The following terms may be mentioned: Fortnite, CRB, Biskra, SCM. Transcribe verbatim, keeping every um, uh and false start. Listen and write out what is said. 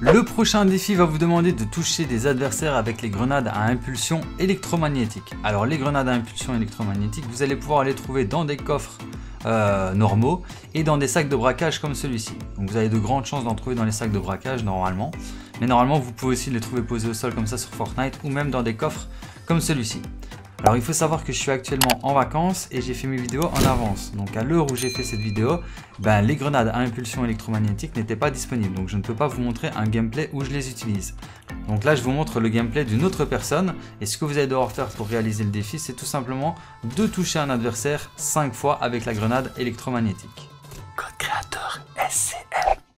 Le prochain défi va vous demander de toucher des adversaires avec les grenades à impulsion électromagnétique. Alors les grenades à impulsion électromagnétique, vous allez pouvoir les trouver dans des coffres euh, normaux et dans des sacs de braquage comme celui-ci. Donc vous avez de grandes chances d'en trouver dans les sacs de braquage normalement. Mais normalement vous pouvez aussi les trouver posés au sol comme ça sur Fortnite ou même dans des coffres comme celui-ci. Alors il faut savoir que je suis actuellement en vacances et j'ai fait mes vidéos en avance. Donc à l'heure où j'ai fait cette vidéo, ben, les grenades à impulsion électromagnétique n'étaient pas disponibles. Donc je ne peux pas vous montrer un gameplay où je les utilise. Donc là je vous montre le gameplay d'une autre personne. Et ce que vous allez devoir faire pour réaliser le défi, c'est tout simplement de toucher un adversaire cinq fois avec la grenade électromagnétique. Code créateur S C M.